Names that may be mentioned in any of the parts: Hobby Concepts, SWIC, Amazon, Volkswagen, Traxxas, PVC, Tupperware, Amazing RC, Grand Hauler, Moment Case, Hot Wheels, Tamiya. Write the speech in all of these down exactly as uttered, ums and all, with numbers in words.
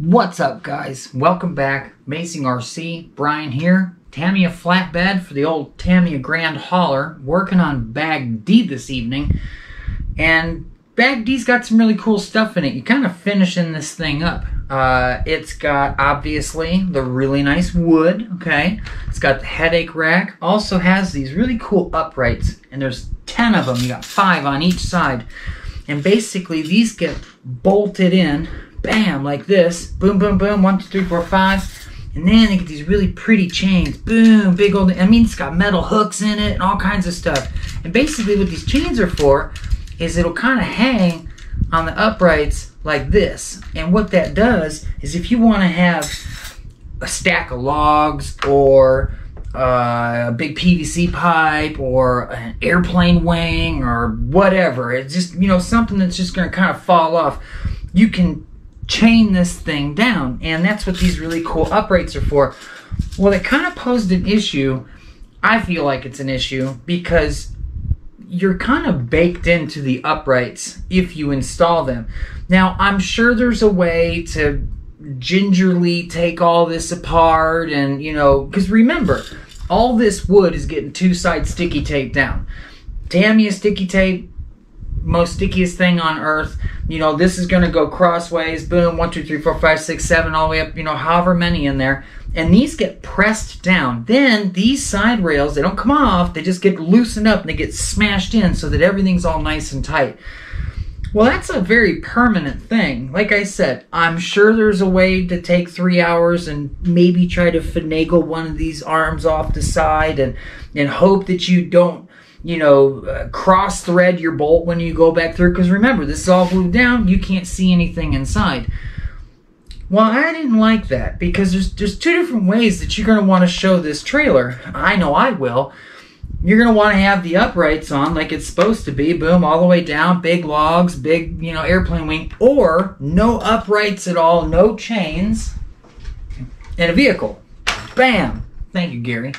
What's up, guys? Welcome back. Amazing R C, Brian here. Tamiya flatbed for the old Tamiya Grand Hauler. Working on Bag D this evening. And Bag D's got some really cool stuff in it. You're kind of finishing this thing up. Uh, it's got, obviously, the really nice wood, okay? It's got the headache rack. Also has these really cool uprights. And there's ten of them. You got five on each side. And basically, these get bolted in. Bam, like this. Boom, boom, boom. One, two, three, four, five. And then they get these really pretty chains. Boom, big old... I mean, it's got metal hooks in it and all kinds of stuff. And basically what these chains are for is it'll kind of hang on the uprights like this. And what that does is if you want to have a stack of logs or uh, a big P V C pipe or an airplane wing or whatever, it's just, you know, something that's just going to kind of fall off, you can chain this thing down. And that's what these really cool uprights are for. Well, it kind of posed an issue. I feel like it's an issue because you're kind of baked into the uprights if you install them. Now, I'm sure there's a way to gingerly take all this apart and, you know, because remember, all this wood is getting two-side sticky tape down. Tamiya sticky tape, most stickiest thing on earth. You know, this is going to go crossways. Boom, one, two, three, four, five, six, seven, all the way up, you know, however many in there. And these get pressed down. Then these side rails, they don't come off. They just get loosened up and they get smashed in so that everything's all nice and tight. Well, that's a very permanent thing. Like I said, I'm sure there's a way to take three hours and maybe try to finagle one of these arms off the side and, and hope that you don't, you know, uh, cross-thread your bolt when you go back through. Because remember, this is all glued down. You can't see anything inside. Well, I didn't like that because there's, there's two different ways that you're going to want to show this trailer. I know I will. You're going to want to have the uprights on like it's supposed to be. Boom, all the way down. Big logs, big, you know, airplane wing. Or no uprights at all, no chains, and a vehicle. Bam. Thank you, Gary.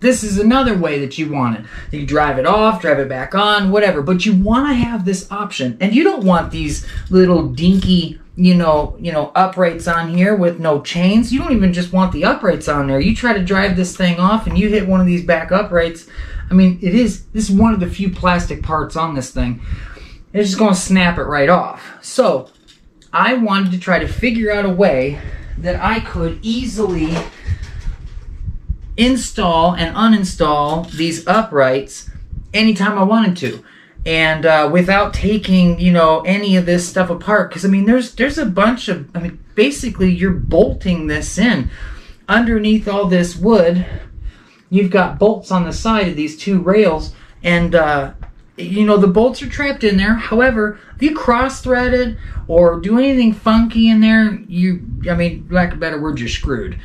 This is another way that you want it. You drive it off, drive it back on, whatever. But you want to have this option. And you don't want these little dinky, you know, you know, uprights on here with no chains. You don't even just want the uprights on there. You try to drive this thing off and you hit one of these back uprights. I mean, it is, this is one of the few plastic parts on this thing. It's just going to snap it right off. So I wanted to try to figure out a way that I could easily install and uninstall these uprights anytime I wanted to, and uh, without taking, you know, any of this stuff apart. Because I mean, there's there's a bunch of, I mean, basically you're bolting this in underneath all this wood. You've got bolts on the side of these two rails, and uh, you know, the bolts are trapped in there. However, if you cross-threaded or do anything funky in there, you, I mean, lack of a better word, you're screwed.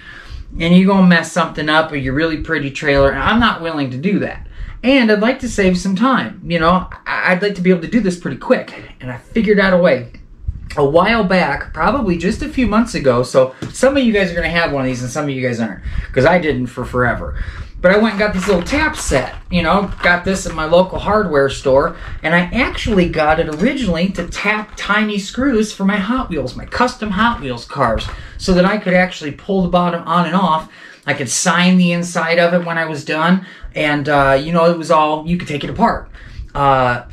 And you're going to mess something up or your really pretty trailer. And I'm not willing to do that. And I'd like to save some time. You know, I'd like to be able to do this pretty quick. And I figured out a way. A while back, probably just a few months ago. So some of you guys are going to have one of these and some of you guys aren't. Because I didn't for forever. But I went and got this little tap set. You know, got this at my local hardware store. And I actually got it originally to tap tiny screws for my Hot Wheels, my custom Hot Wheels cars, so that I could actually pull the bottom on and off. I could sign the inside of it when I was done. And, uh, you know, it was all, you could take it apart. Uh,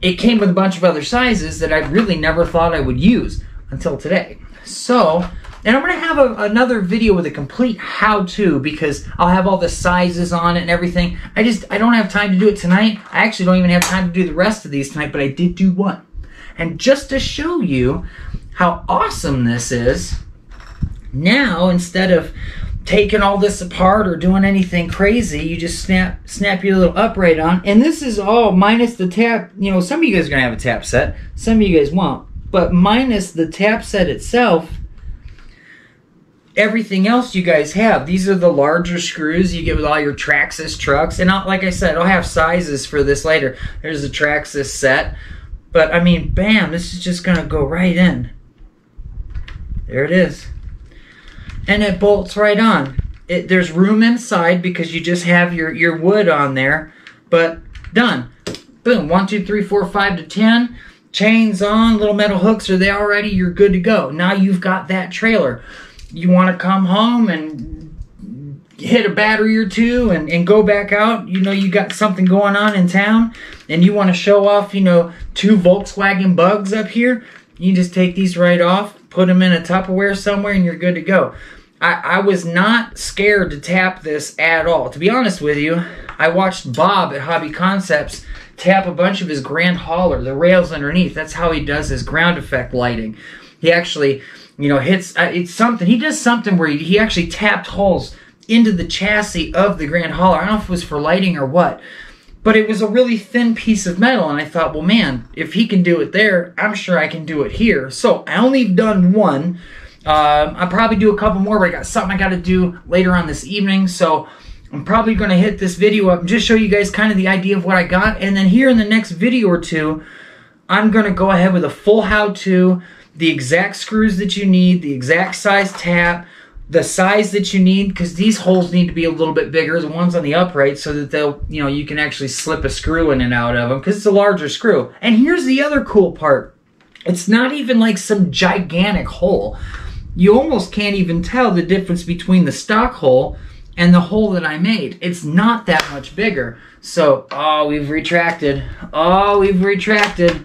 it came with a bunch of other sizes that I really never thought I would use until today. So... and I'm going to have a, another video with a complete how-to, because I'll have all the sizes on it and everything. I just, I don't have time to do it tonight. I actually don't even have time to do the rest of these tonight, but I did do one. And just to show you how awesome this is, now instead of taking all this apart or doing anything crazy, you just snap snap your little upright on. And this is all minus the tap. You know, some of you guys are going to have a tap set. Some of you guys won't. But minus the tap set itself, everything else you guys have. These are the larger screws you get with all your Traxxas trucks. And I'll, like I said, I'll have sizes for this later. There's a Traxxas set. But, I mean, bam, this is just going to go right in. There it is. And it bolts right on. It, there's room inside because you just have your, your wood on there. But, done. Boom, one, two, three, four, five to ten. chains on, little metal hooks, are they all ready? You're good to go. Now you've got that trailer. You want to come home and hit a battery or two and, and go back out. You know, you got something going on in town and you want to show off, you know, two Volkswagen Bugs up here. You just take these right off, put them in a Tupperware somewhere, and you're good to go. I, I was not scared to tap this at all. To be honest with you, I watched Bob at Hobby Concepts tap a bunch of his Grand Hauler, the rails underneath. That's how he does his ground effect lighting. He actually, you know, hits, uh, it's something, he does something where he, he actually tapped holes into the chassis of the Grand Hauler. I don't know if it was for lighting or what, but it was a really thin piece of metal, and I thought, well, man, if he can do it there, I'm sure I can do it here. So I only done one. Um, I'll probably do a couple more, but I got something I got to do later on this evening, so I'm probably going to hit this video up and just show you guys kind of the idea of what I got, and then here in the next video or two, I'm going to go ahead with a full how-to, the exact screws that you need, the exact size tap, the size that you need, because these holes need to be a little bit bigger, the ones on the upright, so that they'll, you know, you can actually slip a screw in and out of them, because it's a larger screw. And here's the other cool part. It's not even like some gigantic hole. You almost can't even tell the difference between the stock hole and the hole that I made. It's not that much bigger. So, oh, we've retracted. Oh, we've retracted.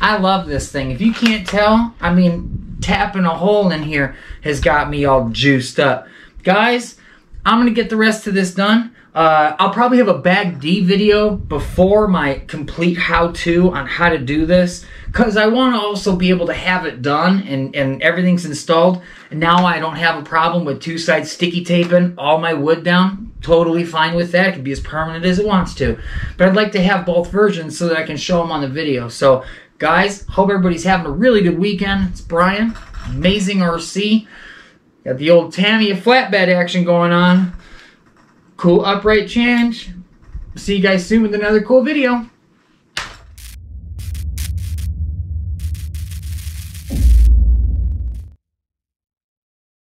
I love this thing. If you can't tell, I mean, tapping a hole in here has got me all juiced up. Guys, I'm going to get the rest of this done. Uh, I'll probably have a bag D video before my complete how-to on how to do this, because I want to also be able to have it done and, and everything's installed. And now I don't have a problem with two-side sticky taping all my wood down. Totally fine with that. It can be as permanent as it wants to. But I'd like to have both versions so that I can show them on the video. So, guys, hope everybody's having a really good weekend. It's Brian, Amazing R C. Got the old Tamiya flatbed action going on. Cool upright change. See you guys soon with another cool video.